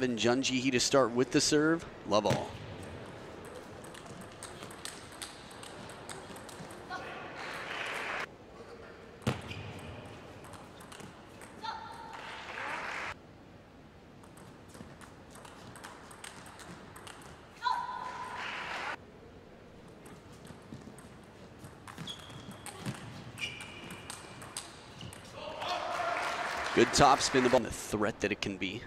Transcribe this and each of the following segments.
And Jeon Jihee to start with the serve. Love all. Good topspin, the ball, and the threat that it can be.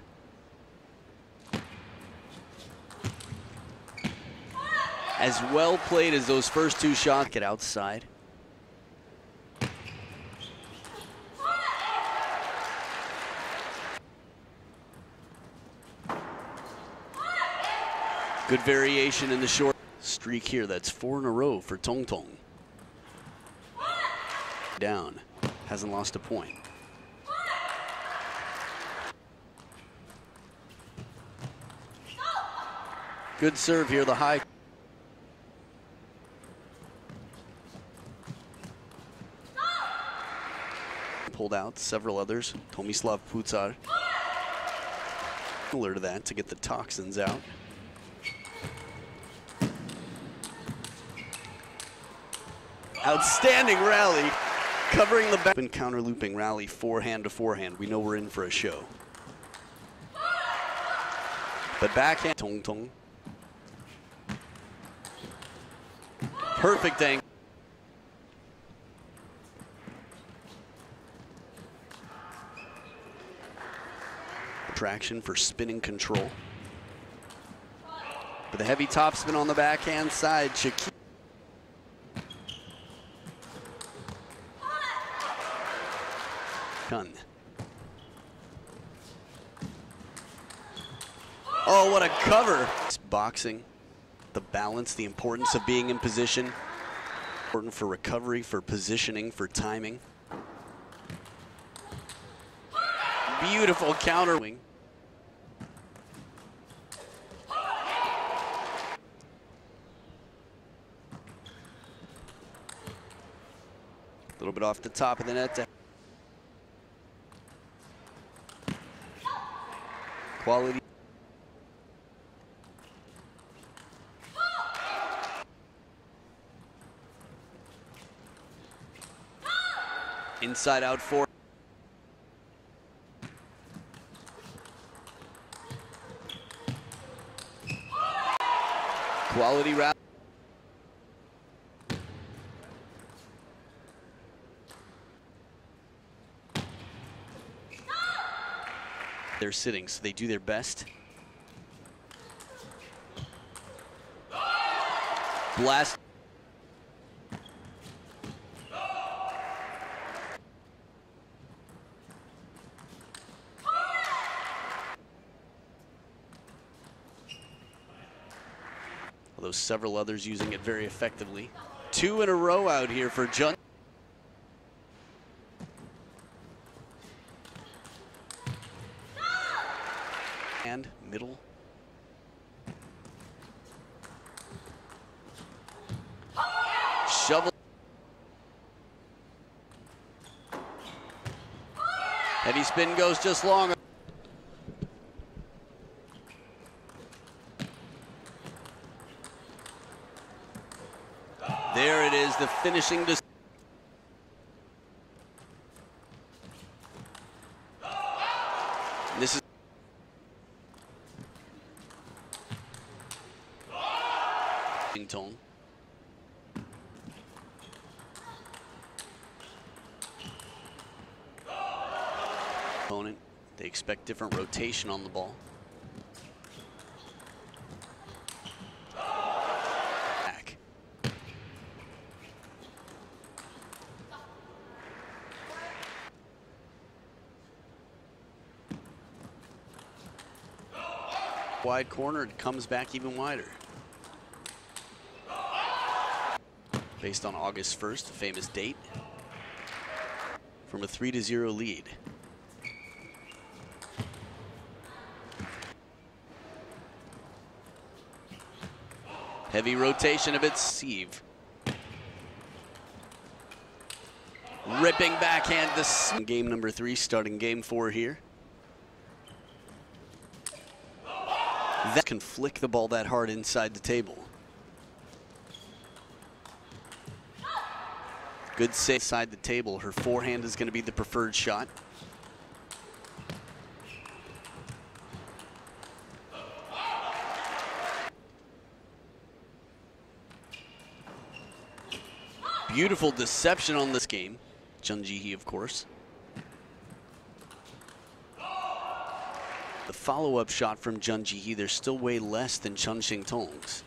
As well played as those first two shots, get outside. Good variation in the short streak here. That's 4 in a row for Xingtong. Down, hasn't lost a point. Good serve here, the high. Pulled out several others. Tomislav Putsar. Similar to that to get the toxins out. Outstanding rally. Covering the back. Counter looping rally forehand to forehand. We know we're in for a show. But backhand. Xingtong. Perfect angle. Traction for spinning control. With a heavy topspin on the backhand side, Shaki. Gun. Oh, what a cover! It's boxing. The balance, the importance of being in position. Important for recovery, for positioning, for timing. Beautiful counter wing. A little bit off the top of the net. Quality. Inside out four. Quality route. They're sitting, so they do their best. Blast. Although several others using it very effectively. 2 in a row out here for Jeon. And middle. Shovel. Heavy spin goes just long. There it is, the finishing decision. This is Xingtong. Opponent, they expect different rotation on the ball. Wide corner, it comes back even wider. Based on August 1st, the famous date, from a 3-0 lead. Heavy rotation of its sieve. Ripping backhand. This game number 3, starting game 4 here. That can flick the ball that hard inside the table. Good save inside the table. Her forehand is going to be the preferred shot. Beautiful deception on this game. Jeon Jihee, of course. The follow-up shot from Jeon Jihee, they're still way less than Chen Xingtong's.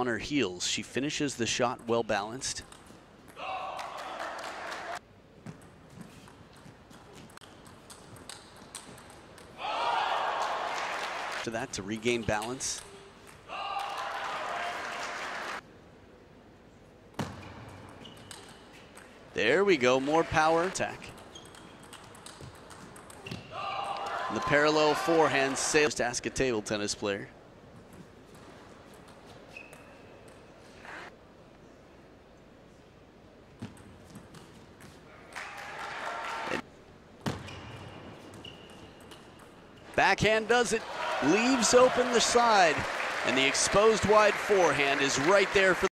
On her heels, she finishes the shot well balanced. After that, to regain balance. There we go, more power attack. And the parallel forehand sails. Just ask a table tennis player. Backhand does it, leaves open the side, and the exposed wide forehand is right there for